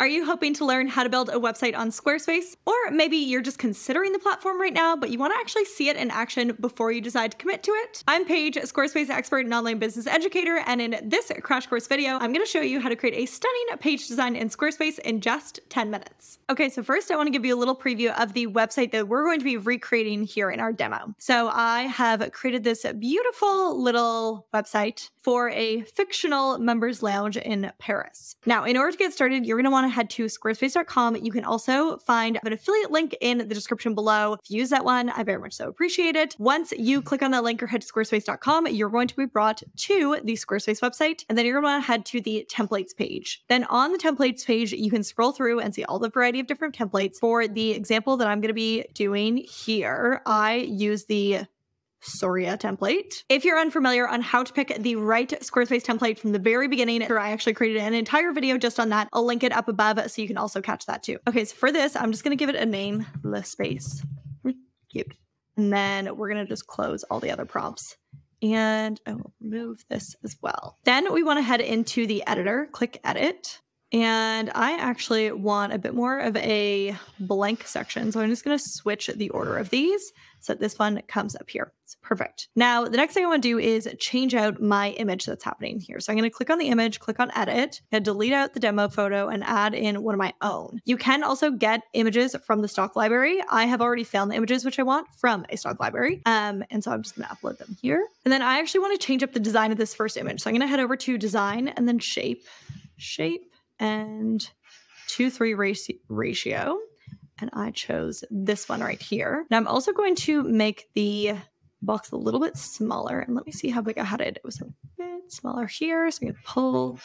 Are you hoping to learn how to build a website on Squarespace? Or maybe you're just considering the platform right now, but you want to actually see it in action before you decide to commit to it? I'm Paige, a Squarespace expert and online business educator, and in this crash course video, I'm going to show you how to create a stunning page design in Squarespace in just 10 minutes. Okay, so first I want to give you a little preview of the website that we're going to be recreating here in our demo. So I have created this beautiful little website for a fictional members lounge in Paris. Now, in order to get started, you're going to want to head to squarespace.com. You can also find an affiliate link in the description below. If you use that one, I very much so appreciate it. Once you click on that link or head to squarespace.com, you're going to be brought to the Squarespace website, and then you're going to want to head to the templates page. Then on the templates page, you can scroll through and see all the variety of different templates. For the example that I'm going to be doing here, I use the Soria template. If you're unfamiliar on how to pick the right Squarespace template from the very beginning, I actually created an entire video just on that. I'll link it up above so you can also catch that too. Okay, so for this, I'm just going to give it a name, Le Space. Cute. And then we're going to just close all the other prompts. And I will remove this as well. Then we want to head into the editor, click edit. And I actually want a bit more of a blank section. So I'm just going to switch the order of these so that this one comes up here. It's perfect. Now, the next thing I want to do is change out my image that's happening here. So I'm going to click on the image, click on edit, and delete out the demo photo and add in one of my own. You can also get images from the stock library. I have already found the images which I want from a stock library. And so I'm just going to upload them here. And then I actually want to change up the design of this first image. So I'm going to head over to design and then shape. And 2:3 ratio. And I chose this one right here. Now I'm also going to make the box a little bit smaller. And let me see how big I had it. It was a bit smaller here. So I'm gonna pull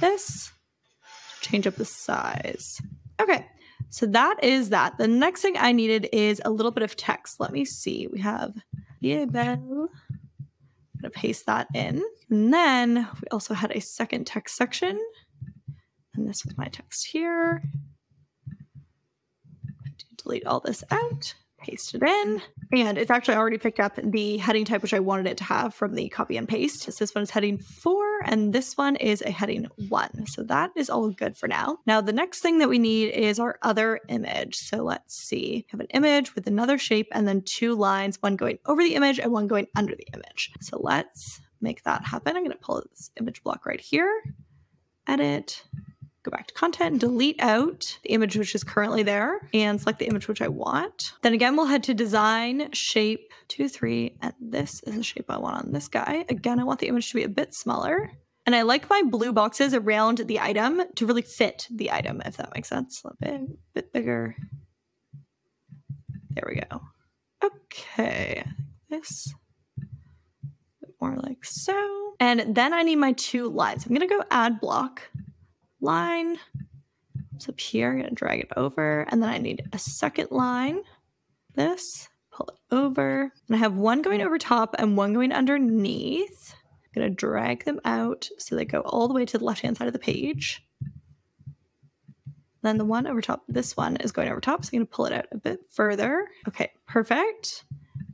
this, change up the size. Okay, so that is that. The next thing I needed is a little bit of text. Let me see, we have, yeah, Belle. I'm gonna paste that in. And then we also had a second text section. And this was my text here. Delete all this out, paste it in. And it's actually already picked up the heading type, which I wanted it to have from the copy and paste. So this one is heading 4, and this one is a heading 1. So that is all good for now. Now, the next thing that we need is our other image. So let's see, have an image with another shape and then 2 lines, one going over the image and one going under the image. So let's make that happen. I'm gonna pull this image block right here, edit, go back to content and delete out the image which is currently there and select the image which I want. Then again, we'll head to design, shape, 2:3, and this is the shape I want on this guy. Again, I want the image to be a bit smaller. And I like my blue boxes around the item to really fit the item, if that makes sense. A bit bigger. There we go. Okay, this more like so. And then I need my 2 lines. I'm gonna go add block. Line, it's up here, I'm gonna drag it over, and then I need a second line, this, pull it over, and I have one going over top and one going underneath. I'm gonna drag them out so they go all the way to the left-hand side of the page. Then the one over top, this one is going over top, so I'm gonna pull it out a bit further. Okay, perfect.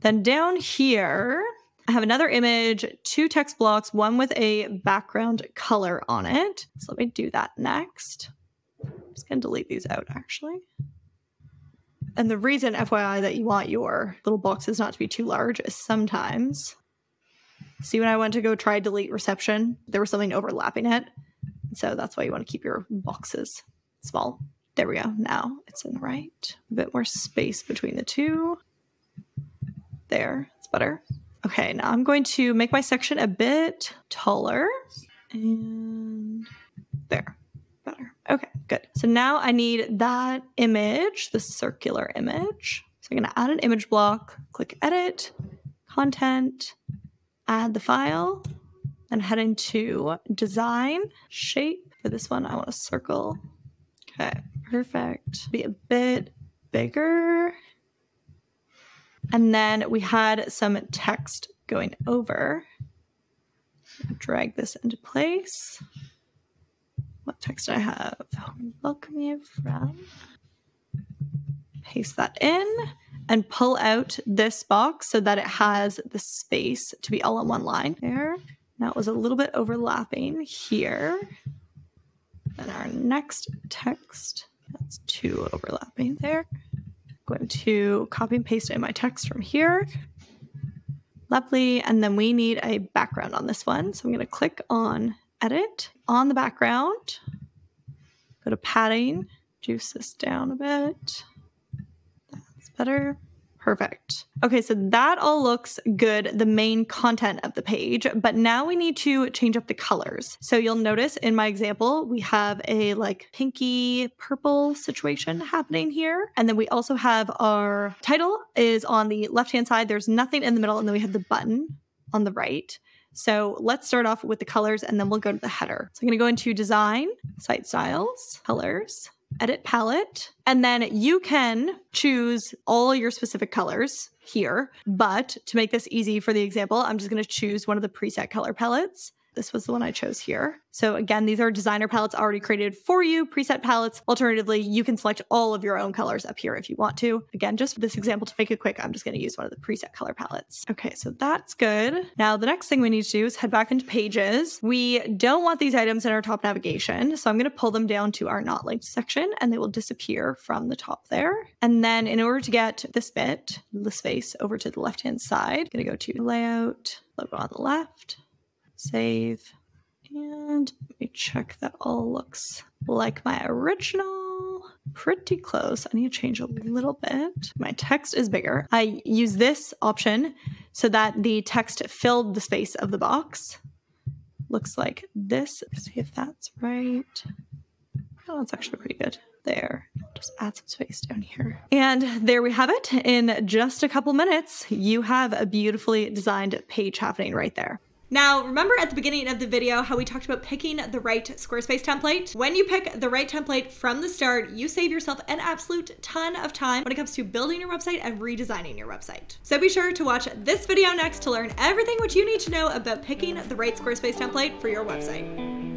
Then down here, I have another image, 2 text blocks, one with a background color on it. So let me do that next. I'm just gonna delete these out actually. And the reason, FYI, that you want your little boxes not to be too large is sometimes, see when I went to go try delete reception, there was something overlapping it. So that's why you wanna keep your boxes small. There we go, now it's in the right. A bit more space between the two. There, it's better. Okay, now I'm going to make my section a bit taller and there, better. Okay, good. So now I need that image, the circular image. So I'm gonna add an image block, click edit, content, add the file, and head into design, shape. For this one, I want a circle. Okay, perfect. Be a bit bigger. And then we had some text going over. Drag this into place. What text did I have? Welcome you from. Paste that in and pull out this box so that it has the space to be all on one line. There. Now it was a little bit overlapping here. Then our next text, that's two overlapping there. I'm going to copy and paste in my text from here. Lovely. And then we need a background on this one. So I'm going to click on edit on the background. Go to padding, juice this down a bit. That's better. Perfect. Okay, so that all looks good, the main content of the page, but now we need to change up the colors. So you'll notice in my example, we have a like pinky purple situation happening here. And then we also have our title is on the left-hand side. There's nothing in the middle. And then we have the button on the right. So let's start off with the colors and then we'll go to the header. So I'm going to go into design, site styles, colors, edit palette, and then you can choose all your specific colors here. But to make this easy for the example, I'm just going to choose one of the preset color palettes. This was the one I chose here. So again, these are designer palettes already created for you, preset palettes. Alternatively, you can select all of your own colors up here if you want to. Again, just for this example, to make it quick, I'm just going to use one of the preset color palettes. Okay, so that's good. Now, the next thing we need to do is head back into pages. We don't want these items in our top navigation, so I'm going to pull them down to our not linked section, and they will disappear from the top there. And then in order to get this bit, the space over to the left-hand side, I'm going to go to layout, logo on the left, save, and let me check that all looks like my original. Pretty close. I need to change a little bit. My text is bigger. I use this option so that the text filled the space of the box. Looks like this. Let's see if that's right. Oh, that's actually pretty good. There, just add some space down here. And there we have it. In just a couple minutes, you have a beautifully designed page happening right there. Now, remember at the beginning of the video how we talked about picking the right Squarespace template? When you pick the right template from the start, you save yourself an absolute ton of time when it comes to building your website and redesigning your website. So be sure to watch this video next to learn everything what you need to know about picking the right Squarespace template for your website.